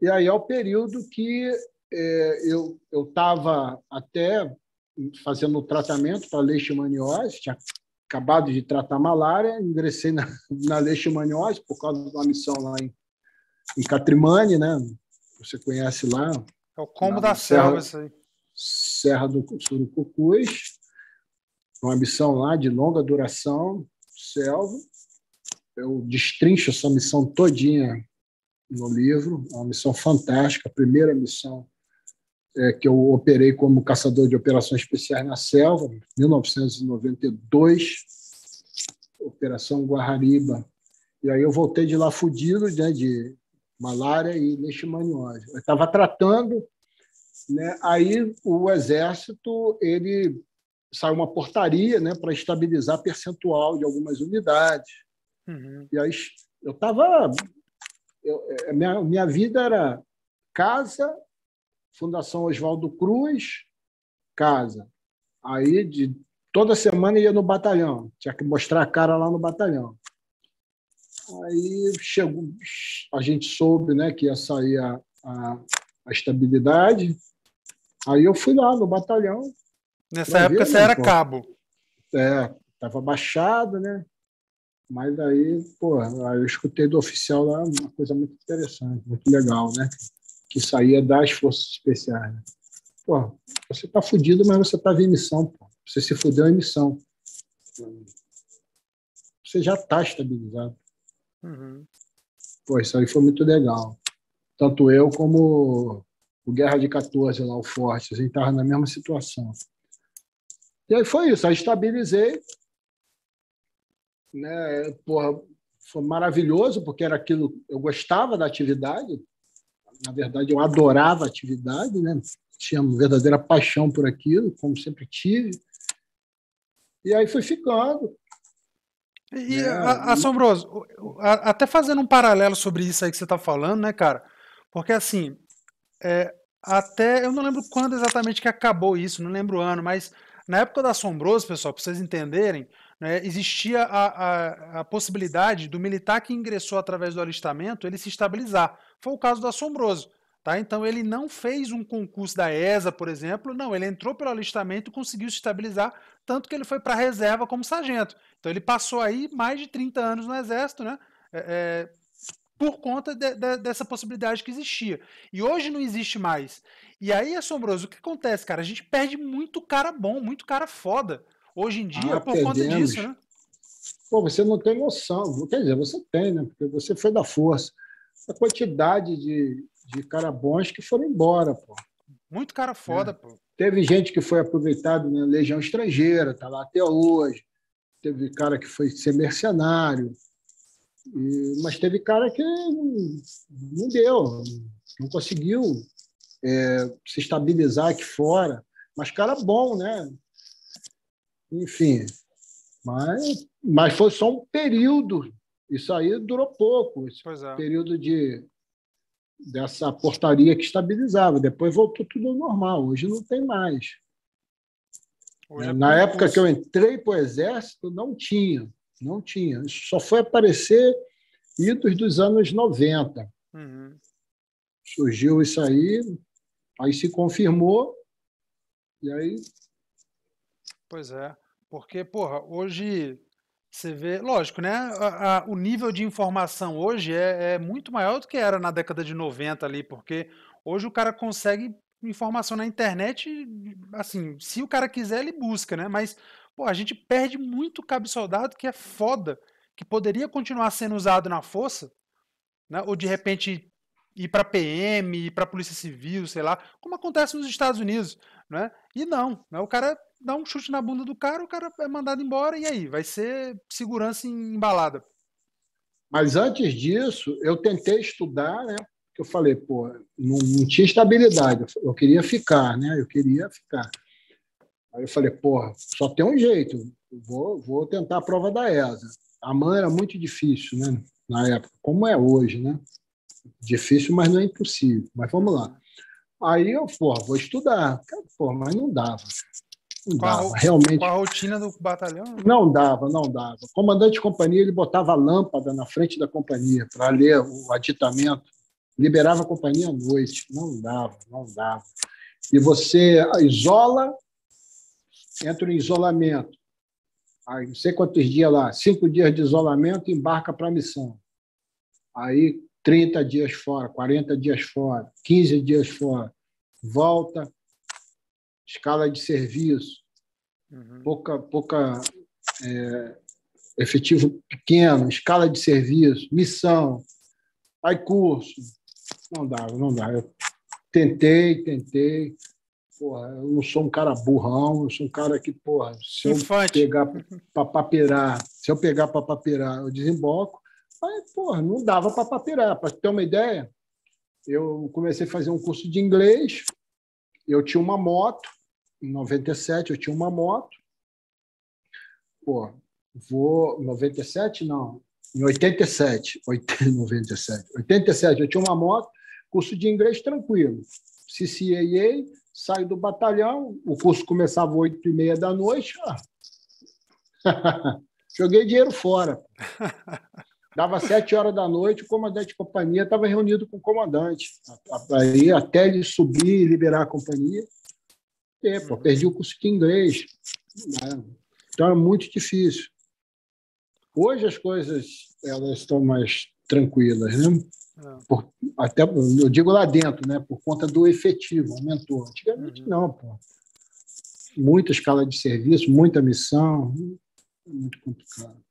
E aí é o período que eu estava até fazendo o tratamento para leishmaniose, tinha acabado de tratar malária, ingressei na leishmaniose por causa de uma missão lá em Catrimani, né? Você conhece lá. É o combo da selva, isso aí. Serra do Surucucus, uma missão lá de longa duração, selva. Eu destrincho essa missão todinha no livro, é uma missão fantástica, a primeira missão que eu operei como caçador de operações especiais na selva, em 1992, Operação Guarariba. E aí eu voltei de lá fudido, né, de malária e leishmaniose. Eu estava tratando, né, aí o Exército, ele saiu uma portaria, né, para estabilizar percentual de algumas unidades. Uhum. E aí eu estava... Minha vida era casa, Fundação Oswaldo Cruz, casa. Aí, toda semana, ia no batalhão. Tinha que mostrar a cara lá no batalhão. Aí a gente soube, né, que ia sair a estabilidade. Aí eu fui lá no batalhão. Nessa época você era cabo. É, estava baixado, né? Mas aí, pô, eu escutei do oficial lá uma coisa muito interessante, muito legal, né? Que saía das forças especiais. Pô, você tá fudido, mas você tava em missão, pô. Você se fudeu em missão. Você já tá estabilizado. Uhum. Pô, isso aí foi muito legal. Tanto eu como o Guerra de 14 lá, o Forte, a gente tava na mesma situação. E aí foi isso, aí estabilizei. Né, porra, foi maravilhoso, porque era aquilo, eu gostava da atividade, na verdade eu adorava a atividade, né? Tinha uma verdadeira paixão por aquilo, como sempre tive, e aí fui ficando. E, né? Assombroso, até fazendo um paralelo sobre isso aí que você está falando, né, cara? Porque assim, até eu não lembro quando exatamente que acabou isso, não lembro o ano, mas na época do Assombroso, pessoal, para vocês entenderem, né, existia a possibilidade do militar que ingressou através do alistamento ele se estabilizar. Foi o caso do Assombroso. Tá? Então, ele não fez um concurso da ESA, por exemplo. Não, ele entrou pelo alistamento e conseguiu se estabilizar, tanto que ele foi para a reserva como sargento. Então, ele passou aí mais de 30 anos no Exército, né, por conta dessa possibilidade que existia. E hoje não existe mais. E aí, Assombroso, o que acontece, cara? A gente perde muito cara bom, muito cara foda. Hoje em dia, por conta disso, né? Pô, você não tem noção. Quer dizer, você tem, né? Porque você foi da força. A quantidade de cara bons que foram embora, pô. Muito cara foda, pô. Teve gente que foi aproveitado na Legião Estrangeira, tá lá até hoje. Teve cara que foi ser mercenário. Mas teve cara que não deu, não conseguiu se estabilizar aqui fora. Mas cara bom, né? Enfim, mas foi só um período. Isso aí durou pouco, esse período dessa portaria que estabilizava. Depois voltou tudo ao normal. Hoje não tem mais. Hoje na época que eu entrei para o Exército, não tinha. Só foi aparecer idos dos anos 90. Uhum. Surgiu isso aí se confirmou, e aí... Pois é, porque, porra, hoje você vê... Lógico, né? O nível de informação hoje é muito maior do que era na década de 90 ali, porque hoje o cara consegue informação na internet, assim, se o cara quiser, ele busca, né? Mas, pô, a gente perde muito cabo-soldado que é foda, que poderia continuar sendo usado na força, né? Ou de repente ir pra PM, ir pra Polícia Civil, sei lá, como acontece nos Estados Unidos, né? E não, né? O cara... dá um chute na bunda do cara, o cara é mandado embora, e aí? Vai ser segurança embalada. Mas antes disso, eu tentei estudar, né? Eu falei, pô, não tinha estabilidade, eu queria ficar, né? Aí eu falei, porra, só tem um jeito, vou tentar a prova da ESA. A mãe era muito difícil, né? Na época, como é hoje, né? Difícil, mas não é impossível. Mas vamos lá. Aí eu, porra, vou estudar. Porra, mas não dava. Não dava, realmente. Com a rotina do batalhão? Não dava. O comandante de companhia ele botava a lâmpada na frente da companhia para ler o aditamento liberava a companhia à noite. Não dava, não dava. E você isola, entra em isolamento. Aí, não sei quantos dias lá, 5 dias de isolamento, embarca para a missão. Aí, 30 dias fora, 40 dias fora, 15 dias fora. Volta, escala de serviço, pouca efetivo pequeno, escala de serviço, missão, aí curso. Não dava, não dava. Eu tentei. Porra, eu não sou um cara burrão, eu sou um cara que, porra, se eu pegar para papirar, eu desemboco. Aí, porra, não dava para papirar. Para ter uma ideia, eu comecei a fazer um curso de inglês, eu tinha uma moto, em 97 eu tinha uma moto, porra, vou... 97 não, em 87 eu tinha uma moto, curso de inglês tranquilo, CCAA, saio do batalhão, o curso começava às 8h30 da noite, joguei dinheiro fora. Dava 7h da noite, o comandante de companhia estava reunido com o comandante. Aí, até ele subir e liberar a companhia, pô, perdi o curso de inglês. Então, é muito difícil. Hoje as coisas elas estão mais tranquilas, né? Até, eu digo lá dentro, né? Por conta do efetivo, aumentou. Antigamente, não, pô. Muita escala de serviço, muita missão, muito complicado.